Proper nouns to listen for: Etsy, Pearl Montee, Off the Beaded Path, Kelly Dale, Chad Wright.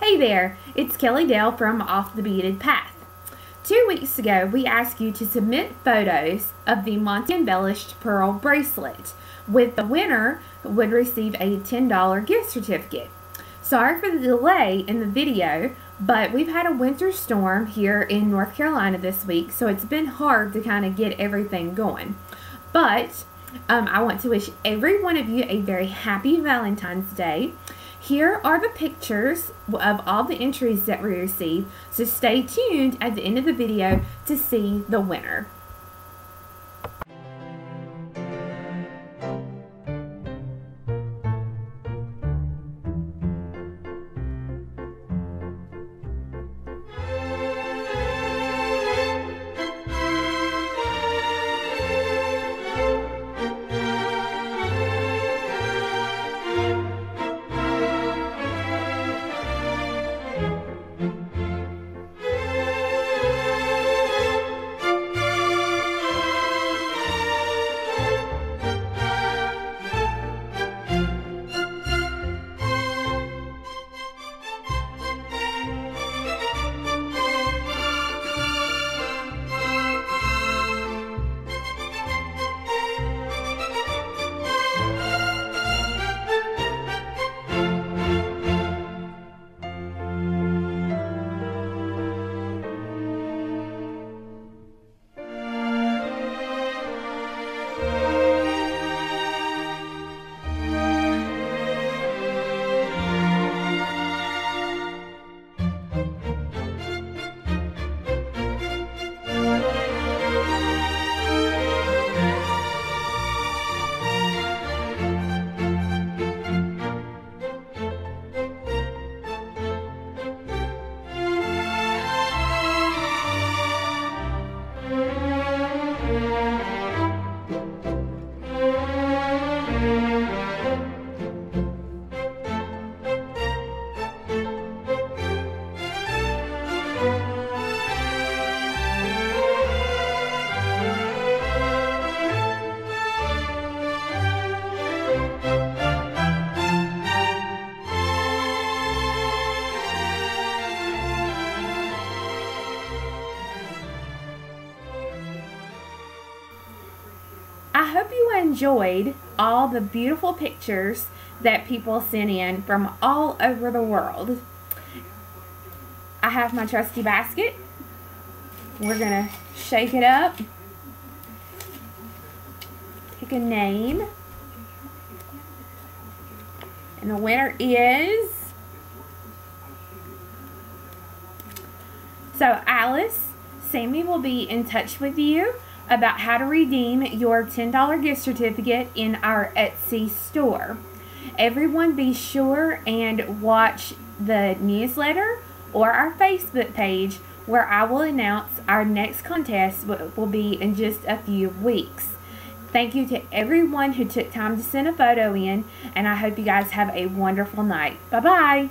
Hey there, it's Kelly Dale from Off the Beaded Path. 2 weeks ago, we asked you to submit photos of the Montee Embellished Pearl Bracelet, with the winner would receive a $10 gift certificate. Sorry for the delay in the video, but we've had a winter storm here in North Carolina this week, so it's been hard to kind of get everything going. But I want to wish every one of you a very happy Valentine's Day. Here are the pictures of all the entries that we received, so stay tuned at the end of the video to see the winner. I hope you enjoyed all the beautiful pictures that people sent in from all over the world. I have my trusty basket. We're gonna shake it up. Pick a name. And the winner is... So Alice, Sammy will be in touch with you about how to redeem your $10 gift certificate in our Etsy store. Everyone be sure and watch the newsletter or our Facebook page where I will announce our next contest, which will be in just a few weeks. Thank you to everyone who took time to send a photo in, and I hope you guys have a wonderful night. Bye-bye.